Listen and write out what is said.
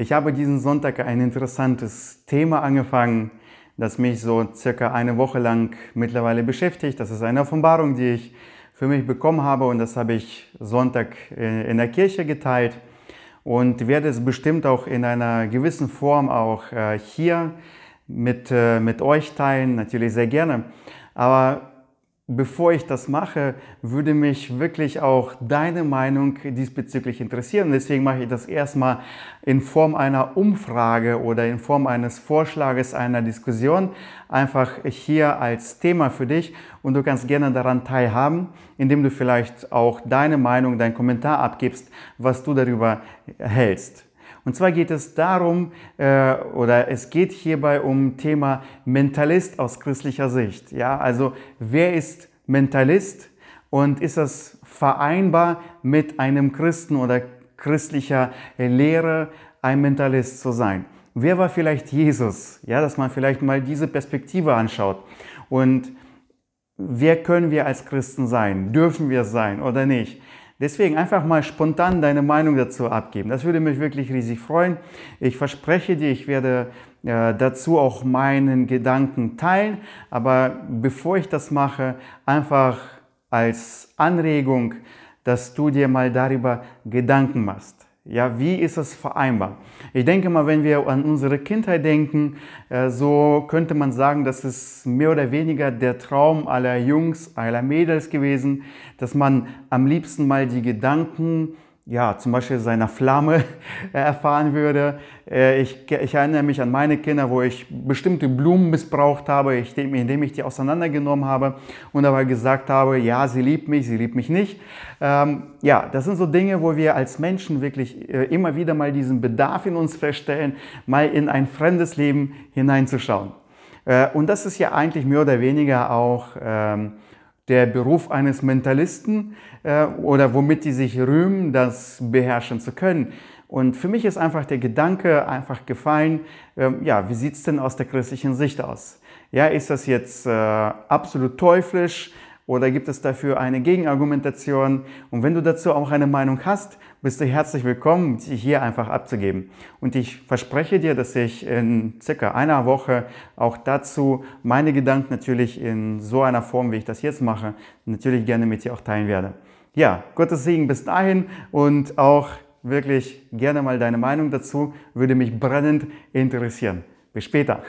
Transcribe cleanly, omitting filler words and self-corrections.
Ich habe diesen Sonntag ein interessantes Thema angefangen, das mich so circa eine Woche lang mittlerweile beschäftigt. Das ist eine Offenbarung, die ich für mich bekommen habe, und das habe ich Sonntag in der Kirche geteilt und werde es bestimmt auch in einer gewissen Form auch hier mit euch teilen, natürlich sehr gerne. Aber bevor ich das mache, würde mich wirklich auch deine Meinung diesbezüglich interessieren. Deswegen mache ich das erstmal in Form einer Umfrage oder in Form eines Vorschlages, einer Diskussion, einfach hier als Thema für dich. Und du kannst gerne daran teilhaben, indem du vielleicht auch deine Meinung, deinen Kommentar abgibst, was du darüber hältst. Und zwar geht es darum, es geht hierbei um das Thema Mentalist aus christlicher Sicht. Ja, also wer ist Mentalist und ist das vereinbar mit einem Christen oder christlicher Lehre, ein Mentalist zu sein? Wer war vielleicht Jesus? Ja, dass man vielleicht mal diese Perspektive anschaut. Und wer können wir als Christen sein? Dürfen wir es sein oder nicht? Deswegen einfach mal spontan deine Meinung dazu abgeben. Das würde mich wirklich riesig freuen. Ich verspreche dir, ich werde dazu auch meinen Gedanken teilen. Aber bevor ich das mache, einfach als Anregung, dass du dir mal darüber Gedanken machst. Ja, wie ist es vereinbar? Ich denke mal, wenn wir an unsere Kindheit denken, so könnte man sagen, das ist mehr oder weniger der Traum aller Jungs, aller Mädels gewesen, dass man am liebsten mal die Gedanken, ja, zum Beispiel seiner Flamme erfahren würde. Ich erinnere mich an meine Kinder, wo ich bestimmte Blumen missbraucht habe, indem ich die auseinandergenommen habe und dabei gesagt habe, ja, sie liebt mich nicht. Ja, das sind so Dinge, wo wir als Menschen wirklich immer wieder mal diesen Bedarf in uns feststellen, mal in ein fremdes Leben hineinzuschauen. Und das ist ja eigentlich mehr oder weniger auch der Beruf eines Mentalisten oder womit die sich rühmen, das beherrschen zu können. Und für mich ist einfach der Gedanke einfach gefallen, ja, wie sieht es denn aus der christlichen Sicht aus? Ja, ist das jetzt absolut teuflisch oder gibt es dafür eine Gegenargumentation? Und wenn du dazu auch eine Meinung hast, bist du herzlich willkommen, sie hier einfach abzugeben. Und ich verspreche dir, dass ich in circa einer Woche auch dazu meine Gedanken natürlich in so einer Form, wie ich das jetzt mache, natürlich gerne mit dir auch teilen werde. Ja, Gottes Segen bis dahin und auch wirklich gerne mal deine Meinung dazu, würde mich brennend interessieren. Bis später.